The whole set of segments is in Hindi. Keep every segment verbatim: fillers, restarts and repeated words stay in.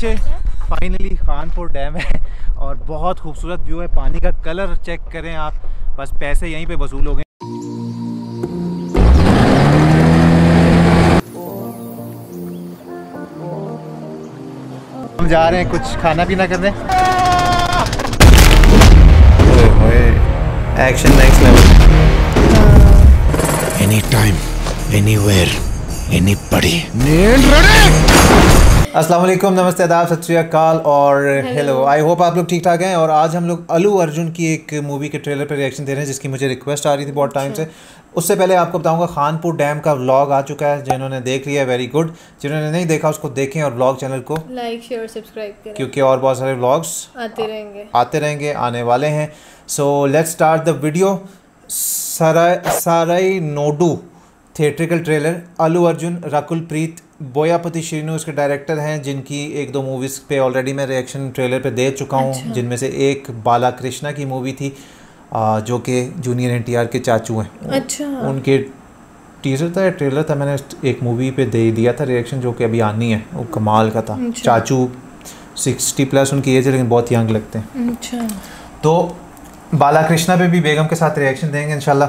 पहुँचे, फाइनली खानपुर डैम है और बहुत खूबसूरत व्यू है। पानी का कलर चेक करें आप, बस पैसे यहीं पे वसूल हो गए। हम जा रहे हैं कुछ खाना पीना करने। Action next level. Any time, anywhere, anybody. अस्सलाम वालेकुम, नमस्ते, आदाब, सत श्री अकाल और हेलो। आई होप आप लोग ठीक ठाक हैं। और आज हम लोग अलू अर्जुन की एक मूवी के ट्रेलर पर रिएक्शन दे रहे हैं जिसकी मुझे रिक्वेस्ट आ रही थी बहुत टाइम से। उससे पहले आपको बताऊंगा खानपुर डैम का व्लॉग आ चुका है, जिन्होंने देख लिया वेरी गुड, जिन्होंने नहीं देखा उसको देखें और व्लॉग चैनल को लाइक शेयर सब्सक्राइब करें क्योंकि और बहुत सारे व्लॉग्स आते रहेंगे आते रहेंगे आने वाले हैं। So let's start the video. Sarrainodu theatrical trailer. Allu Arjun Rakul Preet Boyapati Srinu उसके डायरेक्टर हैं, जिनकी एक दो मूवीज़ पे ऑलरेडी मैं रिएक्शन ट्रेलर पे दे चुका हूँ। अच्छा। जिनमें से एक बाला कृष्णा की मूवी थी जो कि जूनियर एन टी आर के चाचू हैं। अच्छा। उनके टीजर था या ट्रेलर था, मैंने एक मूवी पे दे दिया था रिएक्शन जो कि अभी आनी है। वो कमाल का था। अच्छा। चाचू सिक्सटी प्लस उनकी एज है लेकिन बहुत यंग लगते हैं। अच्छा। तो बाला कृष्णा पे भी बेगम के साथ रिएक्शन देंगे इंशाल्लाह।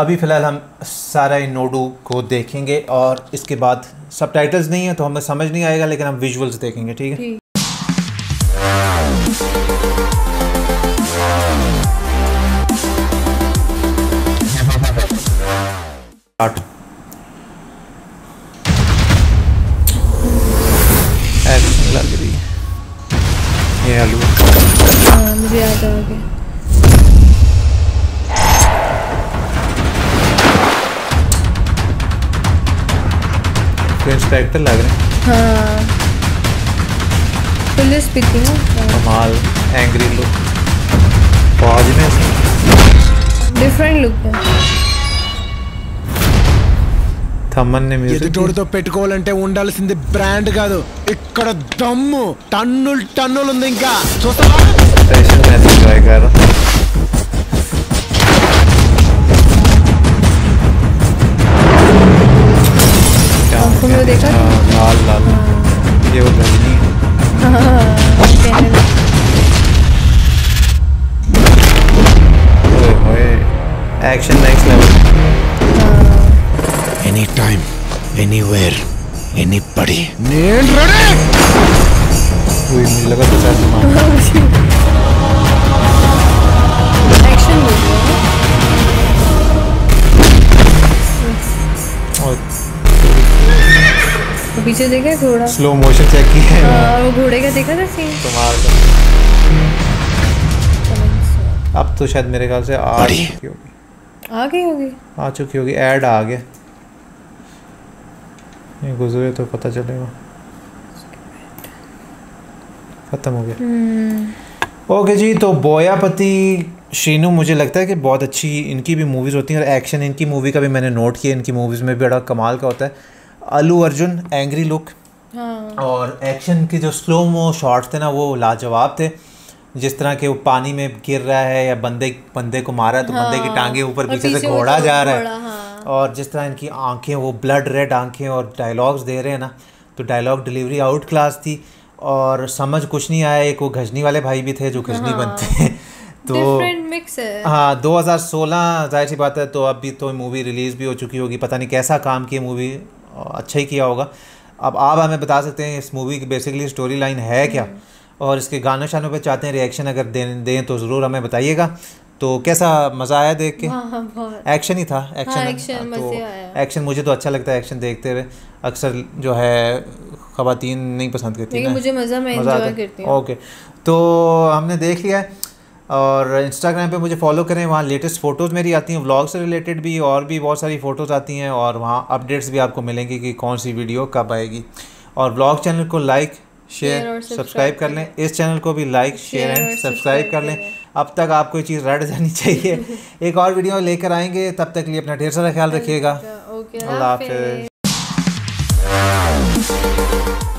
अभी फ़िलहाल हम सराइनोडू को देखेंगे और इसके बाद सबटाइटल्स नहीं है तो हमें समझ नहीं आएगा, लेकिन हम विजुअल्स देखेंगे। ठीक है। एक्शन लग रही है। ये आलू। हाँ, मुझे याद आ गया। इंस्पेक्टर लग रहे हैं। हाँ। Police picking. कमाल एंग्री लुक। फौज में डिफरेंट लुक है। थमन ने म्यूजिक। ये जोड़े तो पेट्रोल अंटे ఉండాల్సింది బ్రాండ్ కాదు ఇక్కడ దమ్ము టన్నుల్ టన్నుల్ ఉంది ఇంకా చూస్తావా స్టేషన్ में ट्राई कर रहा हूं। तुमने देखा लाल लाल ये वो गंदी। ओए ओए action next level. Any time anywhere anybody. मुझे लगा तो एक्शन और पीछे देखा है घोड़ा। स्लो मोशन चेक किया है। हाँ, वो घोड़े का देखा था सीन। तुम्हारा अब तो शायद मेरे ख्याल से आ गई होगी आ गई होगी आ चुकी होगी। ऐड आ गया, ये गुजरे तो पता चलेगा। खत्म हो गया। ओके जी, तो बोयापति श्रीनु मुझे लगता है कि बहुत अच्छी इनकी भी मूवीज़ होती हैं और एक्शन इनकी मूवी का भी मैंने नोट किया, इनकी मूवीज़ में भी बड़ा कमाल का होता है। अलू अर्जुन एंग्री लुक। हाँ। और एक्शन के जो स्लो मो शॉट्स थे ना वो लाजवाब थे, जिस तरह के वो पानी में गिर रहा है या बंदे बंदे को मारा तो हाँ। बंदे की टांगे ऊपर पीछे से घोड़ा जा रहा है। हाँ। और जिस तरह इनकी आंखें, वो ब्लड रेड आंखें और डायलॉग्स दे रहे हैं ना, तो डायलॉग डिलीवरी आउट क्लास थी और समझ कुछ नहीं आया। एक वो घजनी वाले भाई भी थे जो घजनी हाँ। बनते हैं तो मिक्स है। हाँ, दो हज़ार सोलह जाहिर सी बात है, तो अब भी तो मूवी रिलीज़ भी हो चुकी होगी। पता नहीं कैसा काम किया मूवी, अच्छा ही किया होगा। अब आप हमें बता सकते हैं इस मूवी की बेसिकली स्टोरी लाइन है क्या, और इसके गानों शानों पे चाहते हैं रिएक्शन अगर दें दें तो ज़रूर हमें बताइएगा। तो कैसा मज़ा आया देख के? एक्शन ही था। एक्शन, हाँ, एक्शन तो आया। एक्शन मुझे तो अच्छा लगता है। एक्शन देखते हुए अक्सर जो है ख़वातीन नहीं पसंद करती है, मुझे मज़ा मैं एंजॉय करती हूं। ओके, तो हमने देख लिया है और इंस्टाग्राम पे मुझे फॉलो करें, वहाँ लेटेस्ट फ़ोटोज़ मेरी आती हैं व्लॉग से रिलेटेड भी, और भी बहुत सारी फ़ोटोज़ आती हैं और वहाँ अपडेट्स भी आपको मिलेंगे कि कौन सी वीडियो कब आएगी। और व्लॉग चैनल को लाइक शेयर और सब्सक्राइब कर लें। इस चैनल को भी लाइक शेयर एंड सब्सक्राइब कर लें। अब तक आपको ये चीज़ रट जानी चाहिए। एक और वीडियो लेकर आएंगे, तब तक के लिए अपना ढेर सारा ख्याल रखिएगा। अल्लाह हाफ़िज़।